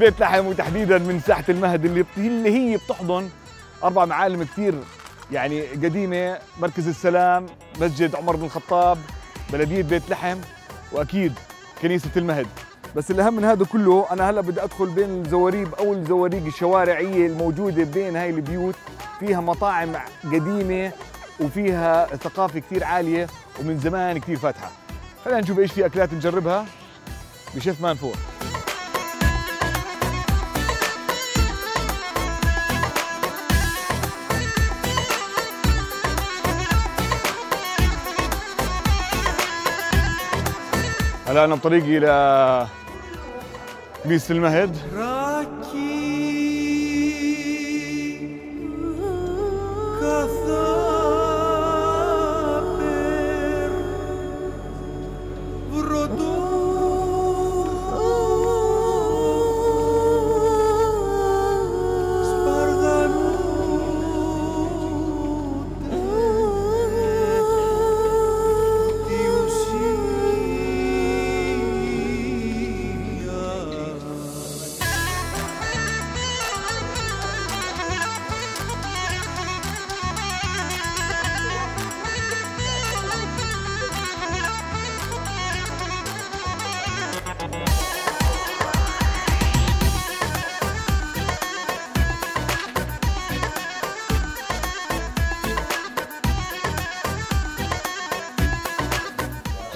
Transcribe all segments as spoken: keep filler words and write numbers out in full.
بيت لحم وتحديدا من ساحة المهد اللي اللي هي بتحضن أربع معالم كثير يعني قديمة، مركز السلام، مسجد عمر بن الخطاب، بلدية بيت لحم، وأكيد كنيسة المهد. بس الأهم من هذا كله أنا هلا بدي أدخل بين الزواريب أو الزواريق الشوارعية الموجودة بين هاي البيوت، فيها مطاعم قديمة وفيها ثقافة كثير عالية ومن زمان كثير فاتحة. خلينا نشوف إيش في أكلات نجربها بشيف منفور. هلا أنا بطريقي إلى كنيسة المهد.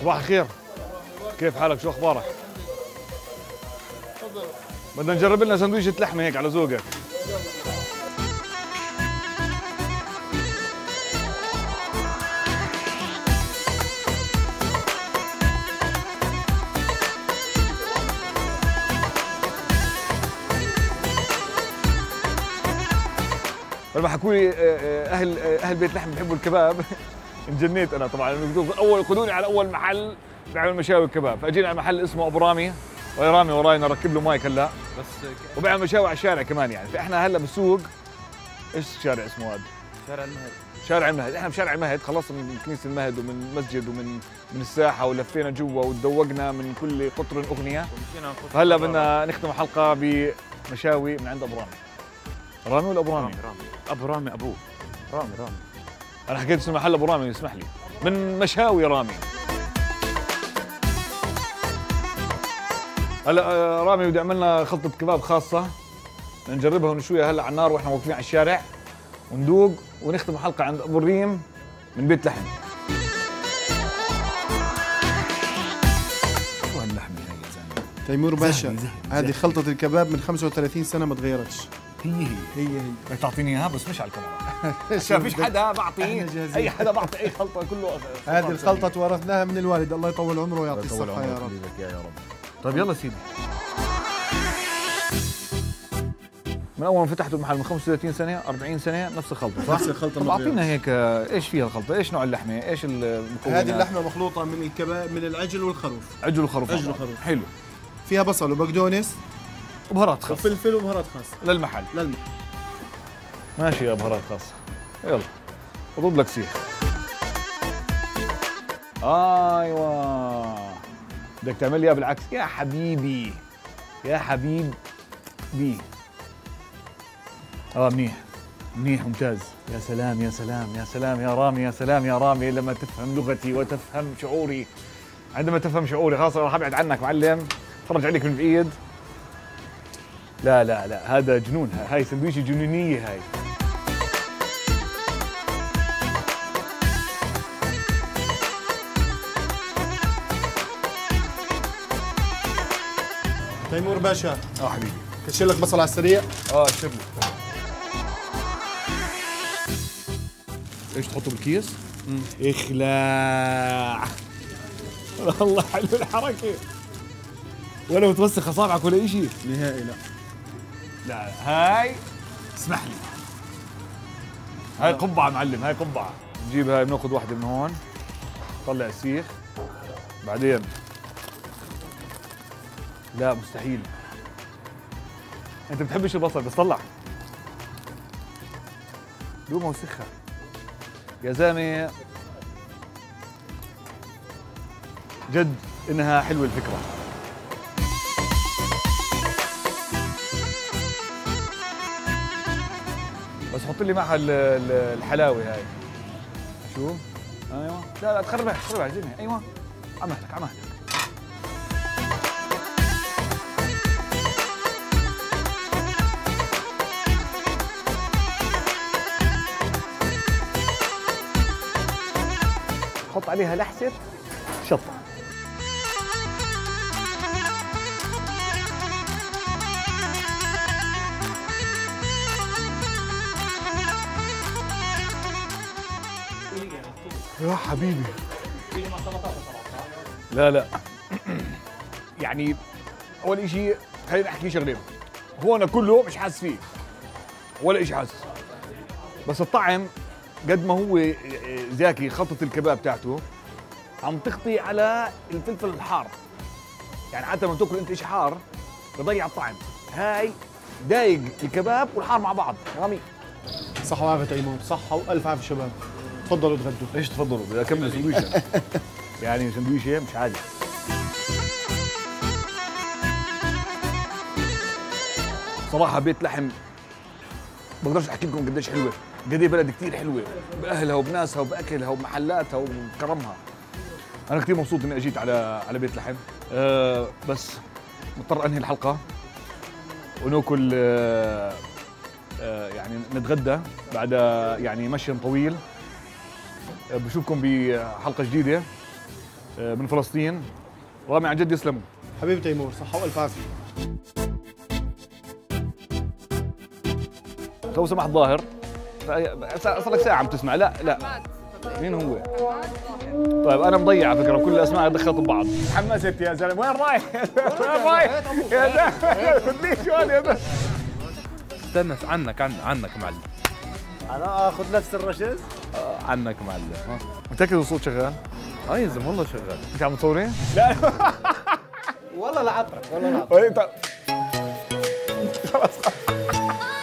صباح الخير، كيف حالك؟ شو اخبارك؟ تفضل. بدنا نجرب لنا سندويشة لحمة هيك على ذوقك. لما حكوا لي اهل اهل بيت لحم بيحبوا الكباب انجنيت انا طبعا، اول قدوني على اول محل بيعمل مشاوي الكباب، فاجينا على محل اسمه ابو رامي، رامي وراي نركب له مايك هلا، بس وبيعمل مشاوي على الشارع كمان يعني، فاحنا هلا بالسوق. ايش الشارع اسمه هذا؟ شارع المهد. شارع المهد، احنا بشارع المهد، خلصنا من كنيسه المهد ومن المسجد ومن من الساحه ولفينا جوا وتذوقنا من كل قطر اغنيه، هلا بدنا نختم الحلقه بمشاوي من عند ابو رامي. رامي ولا ابو رامي؟ رامي. ابو رامي ابوه. رامي رامي. أنا حكيت اسم محل أبو رامي، اسمح لي، من مشاوي رامي. هلا رامي بده يعمل لنا خلطة كباب خاصة نجربها ونشويها هلا على النار وإحنا واقفين على الشارع وندوق، ونختم الحلقة عند أبو الريم من بيت لحم. شو هاللحمة هاي يا زلمة؟ تيمور باشا، هذه خلطة الكباب من خمسة وثلاثين سنة ما تغيرتش. هي هي هي تعطيني اياها بس مش على الكاميرا، ما فيش حدا بعطي اي حدا بعطي اي خلطه كله. هذه الخلطه تورثناها من الوالد، الله يطول عمره ويعطيه الصحه يا رب. يا رب. طيب يلا سيدي، من اول ما فتحته المحل من خمسة وثلاثين سنه أربعين سنه نفس الخلطه صح؟ نفس الخلطه. طب اعطينا هيك ايش فيها الخلطه؟ ايش نوع اللحمه؟ ايش المكونات؟ هذه اللحمه مخلوطه من الكباب، من العجل والخروف. عجل وخروف. عجل وخروف. حلو. فيها بصل وبقدونس وبهارات خاصة، وفلفل وبهارات خاصة للمحل. للمحل ماشي يا بهارات خاصة. يلا اضرب لك سيخ. ايوه بدك تعمل لي اياها بالعكس يا حبيبي يا حبيب بي. اه منيح منيح ممتاز. يا سلام يا سلام يا سلام يا رامي يا سلام يا رامي، لما تفهم لغتي وتفهم شعوري. عندما تفهم شعوري خلاص راح ابعد عنك معلم، اتفرج عليك من بعيد. لا لا لا هذا جنون، هاي سندويشة جنونية هاي. تيمور باشا. اه حبيبي كشيل لك بصل على السريع. اه شيل لي. ايش تحطه بالكيس؟ امم اخلع. والله حلو الحركة، ولا متوسخ اصابعك ولا شيء نهائي. لا لا هاي اسمح لي، هاي قبعة معلم، هاي قبعة. نجيب هاي بناخذ واحدة من هون، طلع السيخ بعدين. لا مستحيل، انت بتحبش البصل بس طلع دوما وسخها يا زلمة. جد انها حلوة الفكرة. بس حط لي معها الحلاوه هاي. شوف ايوه. لا لا تخربها تخربها زلمه. ايوه عمهتك عمهتك. حط عليها لحسه شطه. يا حبيبي لا لا يعني اول اشي خلينا نحكي شغلين، هو انا كله مش حاسس فيه ولا اشي حاسس، بس الطعم قد ما هو زاكي خلطة الكباب بتاعته عم تخطي على الفلفل الحار، يعني حتى لما تاكل انت اشي حار بضيع الطعم، هاي دايق الكباب والحار مع بعض. رامي صحة وعافية تيمور، صحة وألف عافية شباب، تفضلوا تغدوا. ايش تفضلوا؟ بدي اكمل سندويشه يعني سندويشه مش عادي. صراحه بيت لحم بقدرش احكي لكم قديش حلوه، قد ايه بلد كثير حلوه باهلها وبناسها وباكلها وبمحلاتها وبكرمها. انا كثير مبسوط اني اجيت على على بيت لحم، أه بس مضطر انهي الحلقه وناكل، أه أه يعني نتغدى بعد يعني مشي طويل. بشوفكم بحلقه جديده من فلسطين. رامي عن جد يسلموا حبيب تيمور، صحه والف عافيه. لو سمحت ظاهر صار لك ساعه عم تسمع. لا لا مين هو؟ طيب انا مضيع على فكره، كل الاسماء دخلت ببعض. تحمست يا زلمه. وين رايح؟ وين رايح؟ يا زلمه خذنيش هون. استنى عنك عنك عنك معلم. انا اخذ نفس الرشاش عنك معلم. متأكد الصوت شغال؟ اه يا زلمه والله شغال. انت عم تصورني؟ لا والله لا عطرك والله لا عطرك. خلاص